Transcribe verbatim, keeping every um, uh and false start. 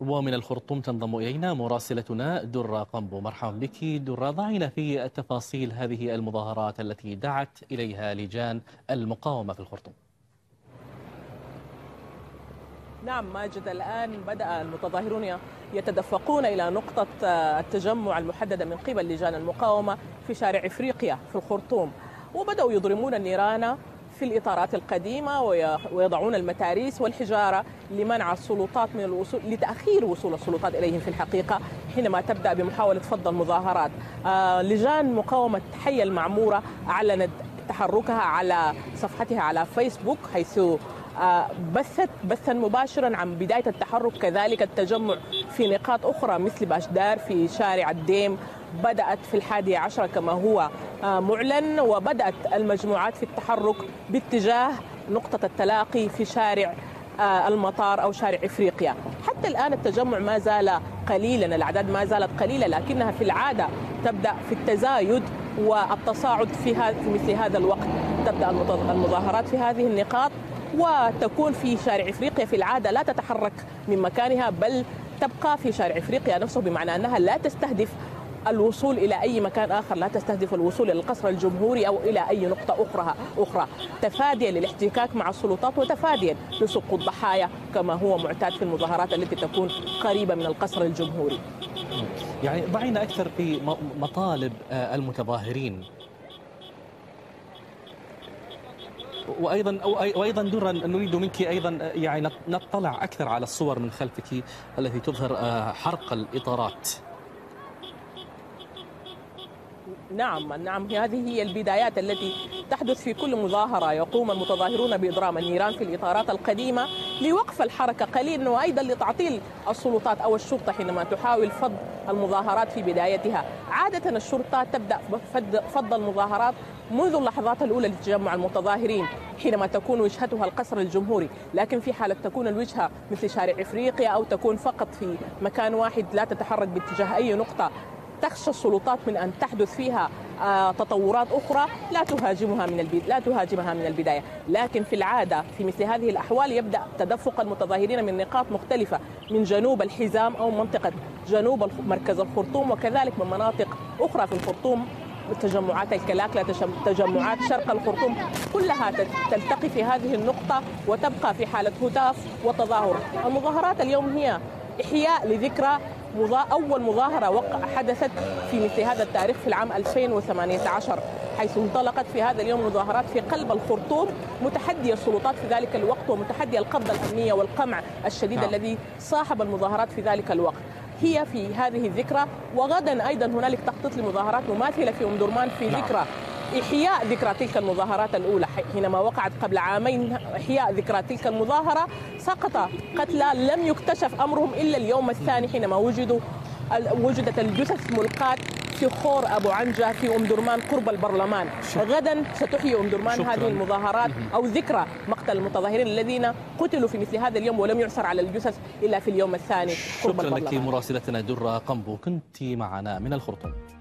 ومن الخرطوم تنضم إلينا مراسلتنا درة قمبو. مرحبا بك درة. ضعينا في تفاصيل هذه المظاهرات التي دعت إليها لجان المقاومة في الخرطوم. نعم ماجد، الآن بدأ المتظاهرون يتدفقون إلى نقطة التجمع المحددة من قبل لجان المقاومة في شارع إفريقيا في الخرطوم، وبدأوا يضرمون النيران في الإطارات القديمة ويضعون المتاريس والحجارة لمنع السلطات من الوصول، لتأخير وصول السلطات إليهم في الحقيقة حينما تبدأ بمحاولة فض المظاهرات. آه لجان مقاومة حي المعمورة أعلنت تحركها على صفحتها على فيسبوك، حيث آه بثت بثا مباشرا عن بداية التحرك. كذلك التجمع في نقاط أخرى مثل باشدار في شارع الديم بدأت في الحادية عشرة كما هو معلن، وبدأت المجموعات في التحرك باتجاه نقطة التلاقي في شارع المطار أو شارع إفريقيا. حتى الآن التجمع ما زال قليلا، الأعداد ما زالت قليلة، لكنها في العادة تبدأ في التزايد والتصاعد في مثل هذا الوقت. تبدأ المظاهرات في هذه النقاط، وتكون في شارع إفريقيا في العادة لا تتحرك من مكانها، بل تبقى في شارع إفريقيا نفسه، بمعنى أنها لا تستهدف الوصول إلى أي مكان آخر، لا تستهدف الوصول إلى القصر الجمهوري أو إلى أي نقطة أخرى أخرى تفاديا للاحتكاك مع السلطات وتفاديا لسقوط ضحايا كما هو معتاد في المظاهرات التي تكون قريبة من القصر الجمهوري. يعني ضعينا أكثر في مطالب المتظاهرين، وأيضا وأيضا درة نريد منك أيضا يعني نطلع أكثر على الصور من خلفك التي تظهر حرق الإطارات. نعم نعم هذه هي البدايات التي تحدث في كل مظاهرة، يقوم المتظاهرون بإضرام النيران في الإطارات القديمة لوقف الحركة قليلا، وأيضا لتعطيل السلطات أو الشرطة حينما تحاول فض المظاهرات في بدايتها. عادة الشرطة تبدأ فض المظاهرات منذ اللحظات الأولى لتجمع المتظاهرين حينما تكون وجهتها القصر الجمهوري، لكن في حالة تكون الوجهة مثل شارع إفريقيا أو تكون فقط في مكان واحد لا تتحرك باتجاه أي نقطة تخشى السلطات من أن تحدث فيها تطورات أخرى، لا تهاجمها من البداية لا تهاجمها من البداية. لكن في العادة في مثل هذه الأحوال يبدأ تدفق المتظاهرين من نقاط مختلفة، من جنوب الحزام أو منطقة جنوب مركز الخرطوم، وكذلك من مناطق أخرى في الخرطوم، تجمعات الكلاكلا، تجمعات شرق الخرطوم، كلها تلتقي في هذه النقطة وتبقى في حالة هتاف وتظاهر. المظاهرات اليوم هي إحياء لذكرى أول مظاهرة حدثت في مثل هذا التاريخ في العام ألفين وثمانية عشر، حيث انطلقت في هذا اليوم مظاهرات في قلب الخرطوم متحدية السلطات في ذلك الوقت، ومتحدية القبضة الأمنية والقمع الشديد نعم. الذي صاحب المظاهرات في ذلك الوقت. هي في هذه الذكرى، وغدا أيضا هنالك تخطيط لمظاهرات مماثلة في أم درمان في نعم. ذكرى إحياء ذكرى تلك المظاهرات الأولى حينما وقعت قبل عامين. إحياء ذكرى تلك المظاهرة سقط قتلى لم يكتشف أمرهم إلا اليوم الثاني حينما وجدوا وجدت الجثث ملقاة في خور أبو عنجة في أم درمان قرب البرلمان. غدا ستحيي أم درمان هذه المظاهرات أو ذكرى مقتل المتظاهرين الذين قتلوا في مثل هذا اليوم ولم يعثر على الجثث إلا في اليوم الثاني قرب البرلمان. شكرا لك مراسلتنا درة قمبو، كنت معنا من الخرطوم.